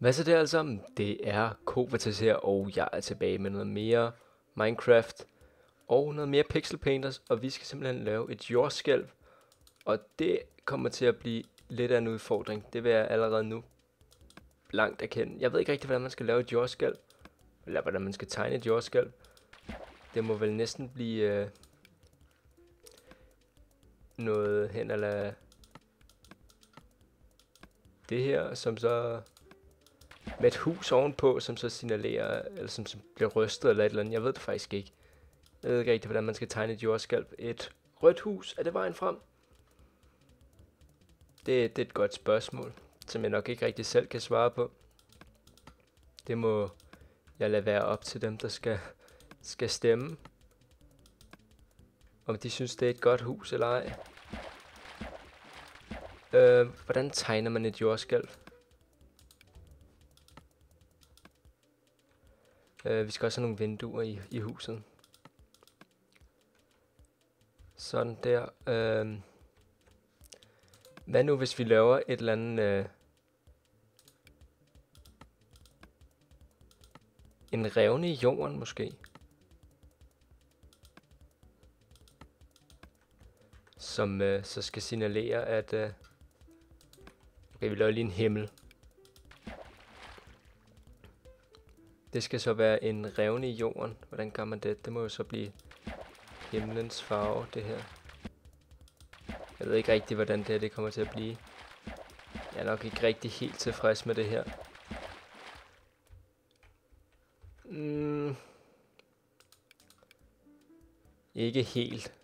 Hvad så det altså om? Det er Kovates her, og jeg er tilbage med noget mere Minecraft og noget mere Pixel Painters, og vi skal simpelthen lave et jordskælv, og det kommer til at blive lidt af en udfordring. Det vil jeg allerede nu langt erkende. Jeg ved ikke rigtig, hvordan man skal lave et jordskælv, eller hvordan man skal tegne et jordskælv. Det må vel næsten blive noget hen eller det her, som så med et hus ovenpå, som så signalerer, eller som bliver rystet eller et eller andet. Jeg ved det faktisk ikke. Jeg ved ikke rigtig, hvordan man skal tegne et jordskælv. Et rødt hus, er det vejen frem? Det er et godt spørgsmål, som jeg nok ikke rigtig selv kan svare på. Det må jeg lade være op til dem, der skal stemme. Om de synes, det er et godt hus eller ej. Hvordan tegner man et jordskælv? Vi skal også have nogle vinduer i huset. Sådan der. Hvad nu, hvis vi laver et eller andet... en revne i jorden, måske? Som så skal signalere, at... okay, vi laver lige en himmel. Det skal så være en revne i jorden. Hvordan gør man det? Det må jo så blive himlens farve, det her. Jeg ved ikke rigtig, hvordan det her det kommer til at blive. Jeg er nok ikke rigtig helt tilfreds med det her. Ikke helt.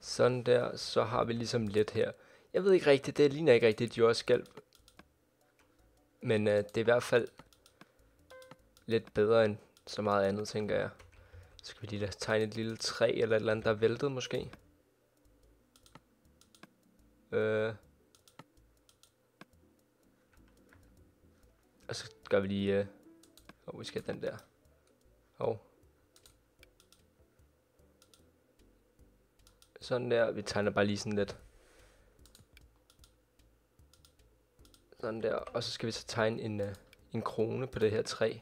Sådan der, så har vi ligesom lidt her. Jeg ved ikke rigtigt, det ligner ikke rigtigt et jordskælv. Men det er i hvert fald lidt bedre end så meget andet, tænker jeg. Så skal vi lige tegne et lille træ eller et eller andet, der er væltet måske. Og så gør vi lige... vi skal den der. Sådan der, vi tegner bare lige sådan lidt. Sådan der, og så skal vi så tegne en krone på det her træ.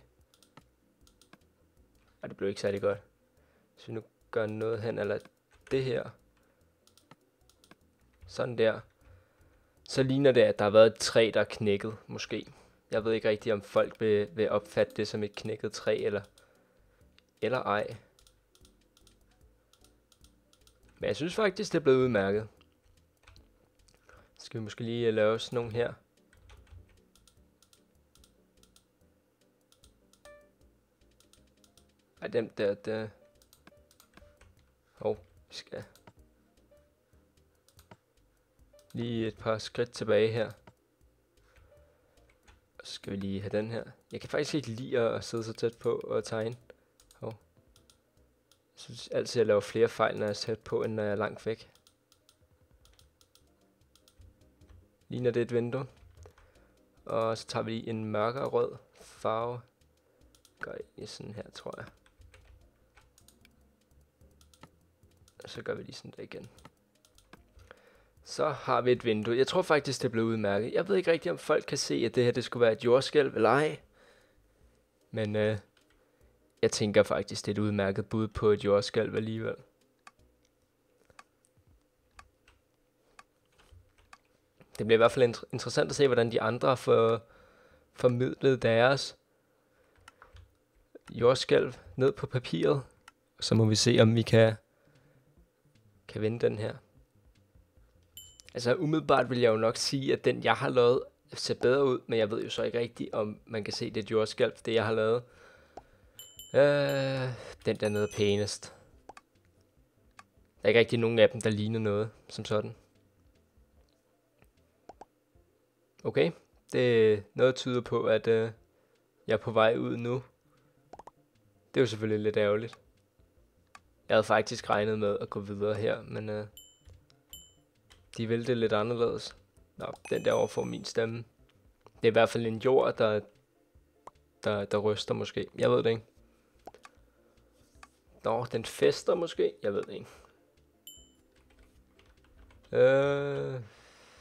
Ej, det blev ikke særlig godt. Hvis vi nu gør noget hen, eller det her. Sådan der. Så ligner det, at der har været et træ, der er knækket, måske. Jeg ved ikke rigtigt, om folk vil opfatte det som et knækket træ, eller ej. Men jeg synes faktisk, det er blevet udmærket. Så skal vi måske lige lave sådan nogle her. Ej, dem der, vi skal lige et par skridt tilbage her. Og så skal vi lige have den her. Jeg kan faktisk ikke lide at sidde så tæt på og tegne. Jeg synes altid, jeg laver flere fejl, når jeg er tæt på, end når jeg er langt væk. Ligner det et vindue. Og så tager vi lige en mørkere rød farve. Gør det sådan her, tror jeg. Og så gør vi lige sådan der igen. Så har vi et vindue. Jeg tror faktisk, det blev udmærket. Jeg ved ikke rigtigt, om folk kan se, at det her det skulle være et jordskælv eller ej. Men jeg tænker faktisk, det er et udmærket bud på et jordskælv alligevel. Det bliver i hvert fald interessant at se, hvordan de andre får formidlet deres jordskælv ned på papiret. Så må vi se, om vi kan vinde den her. Altså umiddelbart vil jeg jo nok sige, at den jeg har lavet ser bedre ud, men jeg ved jo så ikke rigtigt, om man kan se det jordskælv, det jeg har lavet. Den der nede pænest. Der er ikke rigtig nogen af dem, der ligner noget som sådan. Okay, det er noget tyder på, at jeg er på vej ud nu. Det er jo selvfølgelig lidt ærgerligt. Jeg havde faktisk regnet med at gå videre her, men de ville det lidt anderledes. Nå, den derovre får min stemme. Det er i hvert fald en jord, der ryster måske. Jeg ved det ikke. Nå, den fester måske. Jeg ved det ikke.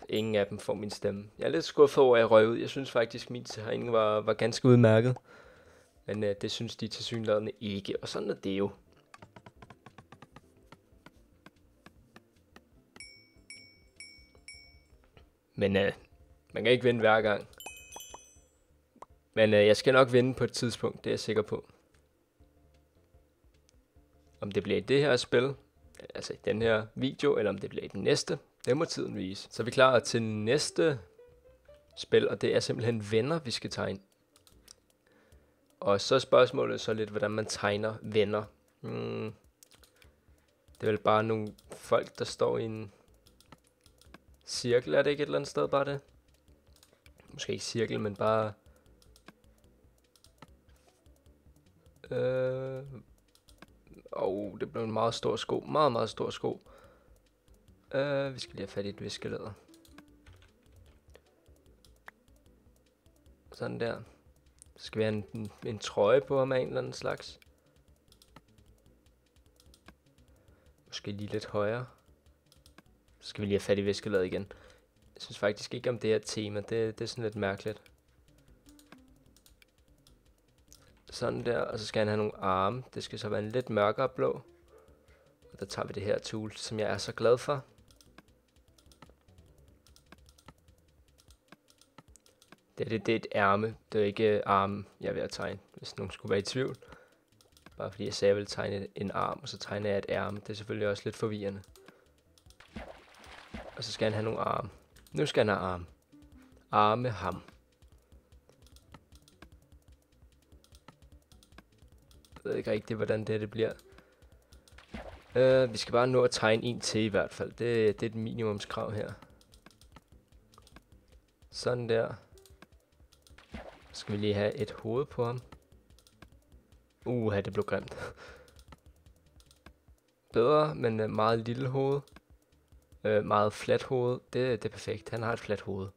Ingen af dem får min stemme. Jeg er lidt skuffet over, at jeg røg ud. Jeg synes faktisk, at min tegning var ganske udmærket. Men det synes de tilsyneladende ikke, og sådan er det jo. Men man kan ikke vinde hver gang. Men jeg skal nok vinde på et tidspunkt, det er jeg sikker på. Om det bliver i det her spil, altså i den her video, eller om det bliver i den næste, det må tiden vise. Så er vi klar til næste spil, og det er simpelthen venner, vi skal tegne. Og så spørgsmålet så lidt, hvordan man tegner venner. Det er vel bare nogle folk, der står i en cirkel, er det ikke et eller andet sted bare det? Måske ikke cirkel, men bare... det blev en meget stor sko. Meget, meget stor sko. Vi skal lige have fat i et viskelæder. Sådan der. Så skal vi have en trøje på ham af en eller anden slags. Måske lige lidt højere. Så skal vi lige have fat i viskelæder igen. Jeg synes faktisk ikke om det her tema. Det er sådan lidt mærkeligt. Sådan der, og så skal han have nogle arme. Det skal så være en lidt mørkere blå. Og der tager vi det her tool, som jeg er så glad for. Det er et ærme. Det er ikke armen, jeg vil tegne, hvis nogen skulle være i tvivl. Bare fordi jeg sagde, jeg ville tegne en arm, og så tegner jeg et ærme. Det er selvfølgelig også lidt forvirrende. Og så skal han have nogle arme. Nu skal han have arme. Arme ham. Jeg ved ikke rigtigt, hvordan det bliver. Vi skal bare nå at tegne en til i hvert fald. Det er et minimumskrav her. Sådan der. Så skal vi lige have et hoved på ham. Det blev grimt. Bedre, men meget lille hoved. Meget fladt hoved. Det er perfekt. Han har et fladt hoved.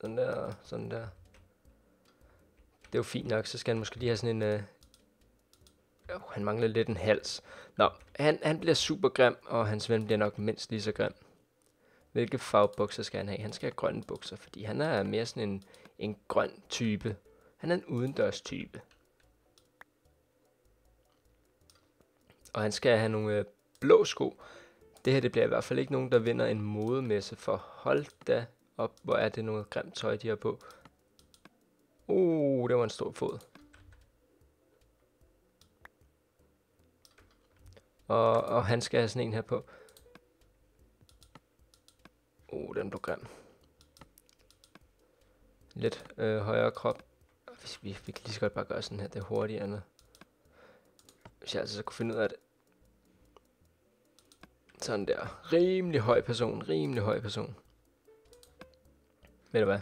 Sådan der. Sådan der. Det er jo fint nok, så skal han måske lige have sådan en... han mangler lidt en hals. Nå, han bliver super grim, og hans ven bliver nok mindst lige så grim. Hvilke farvebukser skal han have? Han skal have grønne bukser, fordi han er mere sådan en grøn type. Han er en udendørs type. Og han skal have nogle blå sko. Det her, det bliver i hvert fald ikke nogen, der vinder en modemesse, for hold da op, hvor er det noget grimt tøj, de har på. Det var en stor fod. Og han skal have sådan en her på. Den blev grim. Lidt højere krop. Hvis vi kan lige så godt bare gøre sådan her, det er hurtigere. Hvis jeg altså så kunne finde ud af det. Sådan der. Rimelig høj person, rimelig høj person. Ved du hvad?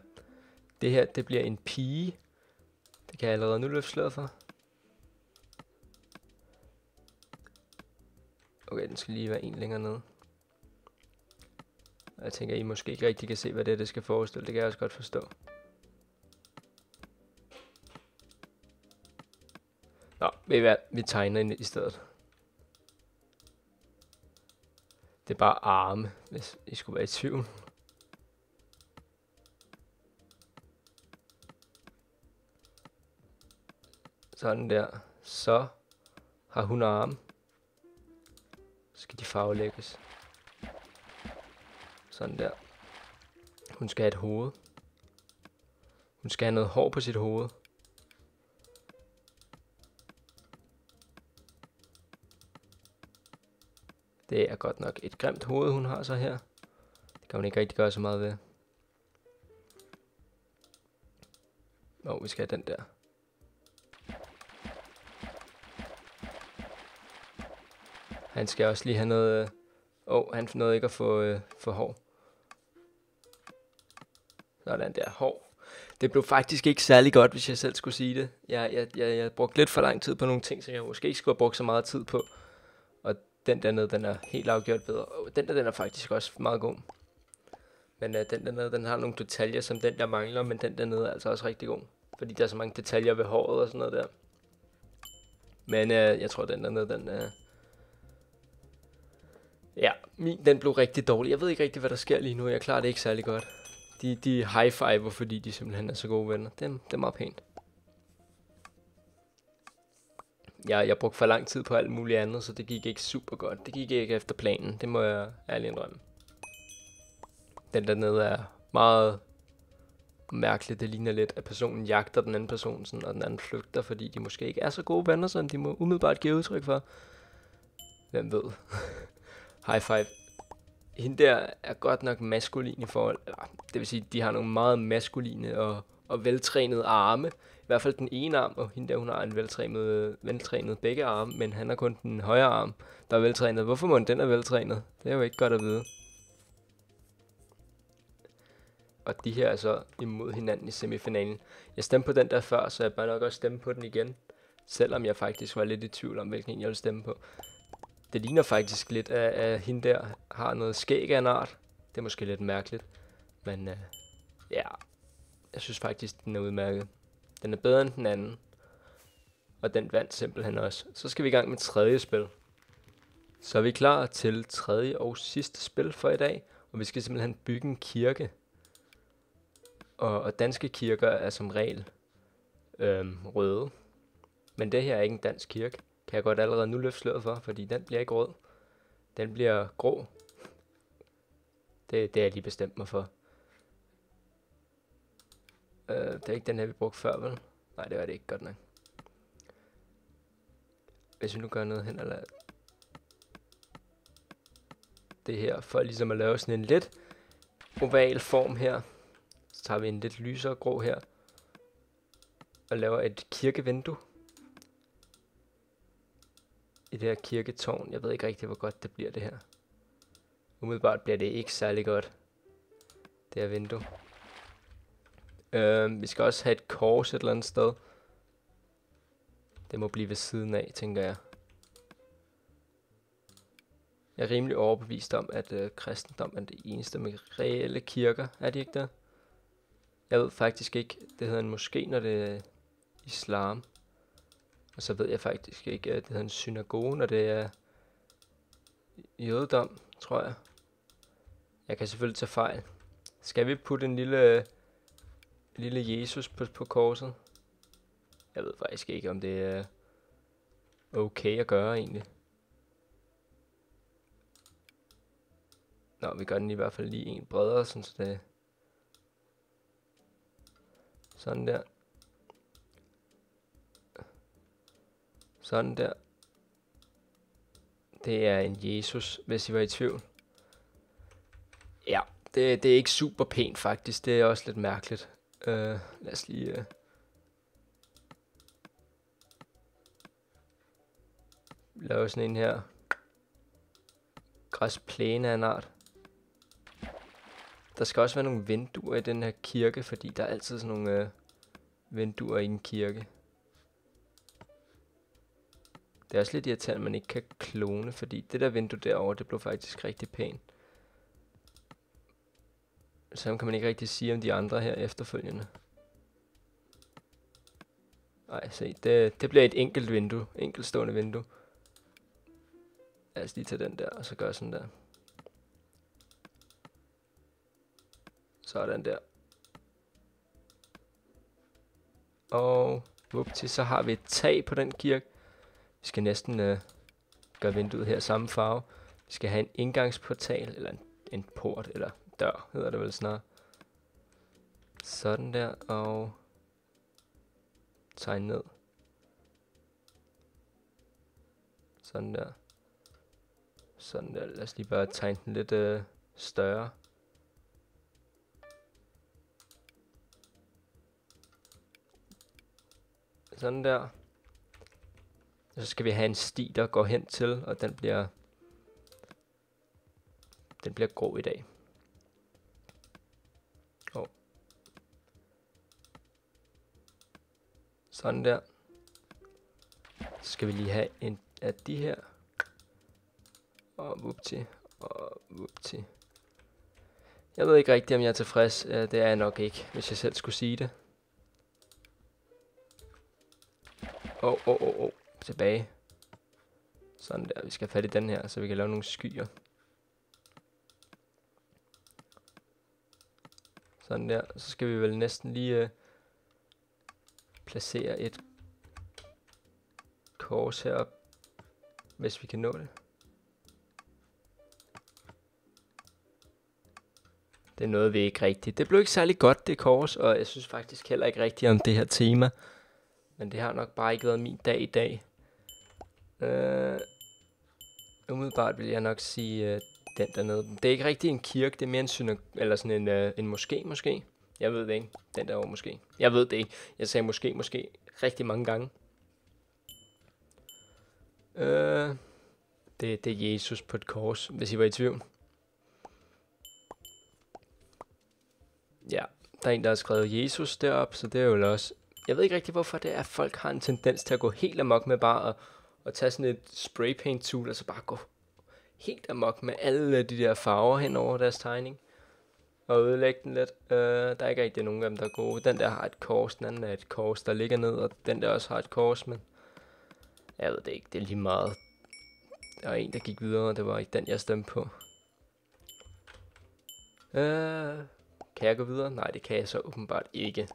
Det her, det bliver en pige. Det kan jeg allerede nu løfte sløret for. Okay, den skal lige være en længere nede. Jeg tænker, I måske ikke rigtig kan se, hvad det skal forestille. Det kan jeg også godt forstå. Nå, ved I hvad? Vi tegner ind i stedet. Det er bare arme, hvis I skulle være i tvivl. Sådan der. Så har hun arme. Så skal de farvelægges. Sådan der. Hun skal have et hoved. Hun skal have noget hår på sit hoved. Det er godt nok et grimt hoved, hun har så her. Det kan hun ikke rigtig gøre så meget ved. Vi skal have den der. Han skal også lige have noget... han nåede ikke at få hår. Sådan der, hår. Det blev faktisk ikke særlig godt, hvis jeg selv skulle sige det. Jeg brugte lidt for lang tid på nogle ting, som jeg måske ikke skulle have brugt så meget tid på. Og den dernede, den er helt afgjort bedre. Og den der, den er faktisk også meget god. Men den dernede, den har nogle detaljer, som den der mangler, men den dernede er altså også rigtig god. Fordi der er så mange detaljer ved håret og sådan noget der. Men jeg tror, den dernede, den er... Min, den blev rigtig dårlig. Jeg ved ikke rigtig, hvad der sker lige nu. Jeg klarer det ikke særlig godt. De high-fiver, fordi de simpelthen er så gode venner. Det er meget pænt. Jeg brugte for lang tid på alt muligt andet, så det gik ikke super godt. Det gik ikke efter planen. Det må jeg ærligt indrømme. Den dernede er meget mærkeligt. Det ligner lidt, at personen jagter den anden person, sådan, og den anden flygter, fordi de måske ikke er så gode venner, som de må umiddelbart give udtryk for. Hvem ved? High five. Hende der er godt nok maskulin i forhold. Det vil sige, de har nogle meget maskuline og veltrænede arme. I hvert fald den ene arm, og hende der, hun har en veltrænet begge arme, men han har kun den højre arm, der er veltrænet. Hvorfor må den er veltrænet? Det er jo ikke godt at vide. Og de her er så imod hinanden i semifinalen. Jeg stemte på den der før, så jeg bør nok også stemme på den igen. Selvom jeg faktisk var lidt i tvivl om, hvilken jeg ville stemme på. Det ligner faktisk lidt, at hende der har noget skæg af en art. Det er måske lidt mærkeligt. Men ja, jeg synes faktisk, den er udmærket. Den er bedre end den anden. Og den vandt simpelthen også. Så skal vi i gang med tredje spil. Så er vi klar til tredje og sidste spil for i dag. Og vi skal simpelthen bygge en kirke. Og danske kirker er som regel røde. Men det her er ikke en dansk kirke. Kan jeg godt allerede nu løfte sløret for, fordi den bliver ikke rød. Den bliver grå. Det har jeg lige bestemt mig for. Det er ikke den her, vi brugte før, vel? Nej, det var det ikke godt nok. Hvis vi nu gør noget hen eller det her, for ligesom at lave sådan en lidt oval form her. Så tager vi en lidt lysere grå her. Og laver et kirkevindue. I det her kirketårn. Jeg ved ikke rigtig, hvor godt det bliver det her. Umiddelbart bliver det ikke særlig godt. Det her vindue. Vi skal også have et kors et eller andet sted. Det må blive ved siden af, tænker jeg. Jeg er rimelig overbevist om, at kristendom er det eneste med reelle kirker. Er de ikke der? Jeg ved faktisk ikke, det hedder en moské, når det er islam. Og så ved jeg faktisk ikke, at det hedder en synagoge, når det er jødedom, tror jeg. Jeg kan selvfølgelig tage fejl. Skal vi putte en lille Jesus på korset? Jeg ved faktisk ikke, om det er okay at gøre egentlig. Nå, vi gør den i hvert fald lige en bredere, sådan så det... Sådan der. Sådan der. Det er en Jesus, hvis I var i tvivl. Ja, det er ikke super pænt faktisk. Det er også lidt mærkeligt. Lad os lige... lave sådan en her. Græsplæne af en art. Der skal også være nogle vinduer i den her kirke, fordi der er altid sådan nogle vinduer i en kirke. Det er også lidt irriterende, at man ikke kan klone, fordi det der vindue derovre, det blev faktisk rigtig pænt. Sådan kan man ikke rigtig sige om de andre her efterfølgende. Nej, se, det bliver et enkelt vindue, enkeltstående vindue. Lad os lige tage den der, og så gøre sådan der. Sådan der. Og vupti, så har vi et tag på den kirke. Vi skal næsten gøre vinduet her samme farve. Vi skal have en indgangsportal, eller en port, eller dør hedder det vel snart. Sådan der, og tegne ned. Sådan der. Sådan der, lad os lige bare tegne den lidt større. Sådan der. Så skal vi have en sti, der går hen til, og den bliver grå i dag. Oh. Sådan der. Så skal vi lige have en af de her. Og vupti, og vupti. Jeg ved ikke rigtigt, om jeg er tilfreds. Det er jeg nok ikke, hvis jeg selv skulle sige det. Tilbage. Sådan der, vi skal have fat i den her, så vi kan lave nogle skyer. Sådan der. Så skal vi vel næsten lige placere et kors herop, hvis vi kan nå det. Det er noget vi ikke rigtigt. Det blev ikke særlig godt det kors, og jeg synes faktisk heller ikke rigtigt om det her tema. Men det har nok bare ikke været min dag i dag. Umiddelbart vil jeg nok sige den dernede. Det er ikke rigtig en kirke, det er mere en eller sådan en moské måske. Jeg ved det ikke. Den der over måske. Jeg ved det ikke. Jeg sagde måske rigtig mange gange. Det er Jesus på et kors, hvis I var i tvivl. Ja, der er en der har skrevet Jesus derop, så det er jo også. Jeg ved ikke rigtig hvorfor det er, at folk har en tendens til at gå helt amok med bare at tage sådan et spraypaint tool og så bare gå helt amok med alle de der farver hen over deres tegning og ødelægge den lidt. Der er ikke rigtig nogen af dem der er gode. Den der har et kors, den anden er et kors der ligger ned, og den der også har et kors, men jeg ved det ikke, det er lige meget. Der er en der gik videre, og det var ikke den jeg stemte på. Kan jeg gå videre? Nej, det kan jeg så åbenbart ikke.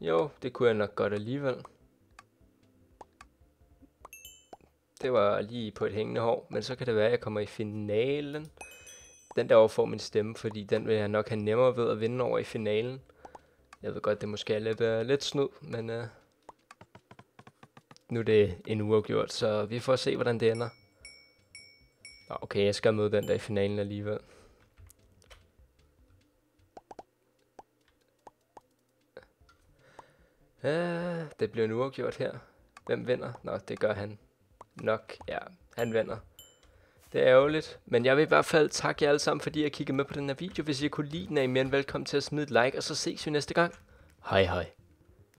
Jo, det kunne jeg nok godt alligevel. Det var lige på et hængende hår, men så kan det være, at jeg kommer i finalen. Den derovre får min stemme, fordi den vil jeg nok have nemmere ved at vinde over i finalen. Jeg ved godt, det måske er lidt snyd, men nu er det en uafgjort, så vi får se, hvordan det ender. Okay, jeg skal møde den der i finalen alligevel. Det bliver en uafgjort her. Hvem vinder? Nå, det gør han nok. Ja, han vinder. Det er ærgerligt. Men jeg vil i hvert fald takke jer alle sammen, fordi I kiggede med på den her video. Hvis I kunne lide den, er I mere end velkommen til at smide et like. Og så ses vi næste gang. Hej hej.